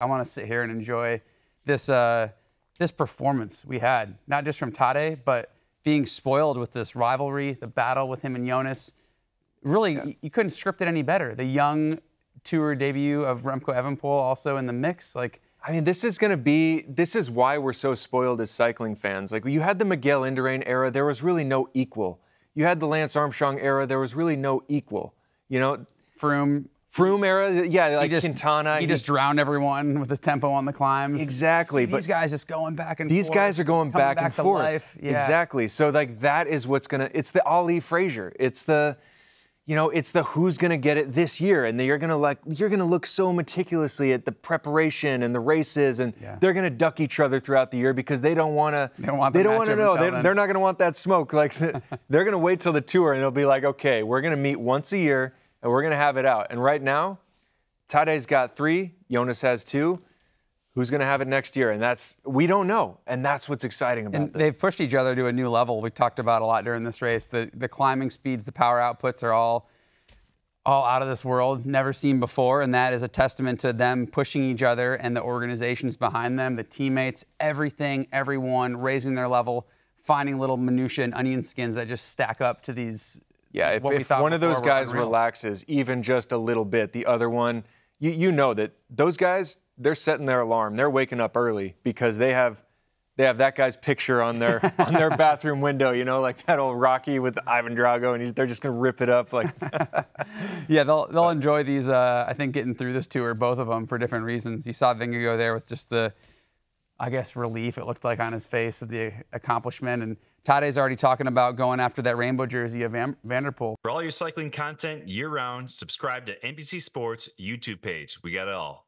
I want to sit here and enjoy this this performance we had, not just from Tadej, but being spoiled with this rivalry, the battle with him and Jonas. Really, yeah. You couldn't script it any better. The young tour debut of Remco Evenepoel also in the mix. Like, I mean, this is why we're so spoiled as cycling fans. Like, you had the Miguel Indurain era, there was really no equal. You had the Lance Armstrong era, there was really no equal. You know, Froome era, yeah, like Quintana. He just drowned everyone with his tempo on the climbs. Exactly. So these guys just going back and forth. These guys are going back and forth. Life. Yeah. Exactly. So, like, that is what's going to, it's the Ali Frazier. It's the, you know, it's the who's going to get it this year. And you're going to, like, you're going to look so meticulously at the preparation and the races. And yeah. They're going to duck each other throughout the year because they don't want to, they don't want to know. They're not going to want that smoke. Like, they're going to wait till the tour and it'll be like, okay, we're going to meet once a year. And we're going to have it out. And right now, Tadej's got 3. Jonas has 2. Who's going to have it next year? And that's, we don't know. And that's what's exciting about this. They've pushed each other to a new level. We talked about a lot during this race. The climbing speeds, the power outputs are all out of this world, never seen before. And that is a testament to them pushing each other and the organizations behind them, the teammates, everything, everyone raising their level, finding little minutiae and onion skins that just stack up to these. Yeah, if one of those guys relaxes even just a little bit, the other one, you know that those guys, they're setting their alarm. They're waking up early because they have that guy's picture on their bathroom window, you know, like that old Rocky with Ivan Drago, and they're just going to rip it up. Like, yeah, they'll enjoy these, I think, getting through this tour, both of them, for different reasons. You saw Vingegaard there with just the, I guess, relief it looked like on his face of the accomplishment. And Tadej's already talking about going after that rainbow jersey of Vanderpool. For all your cycling content year-round, subscribe to NBC Sports YouTube page. We got it all.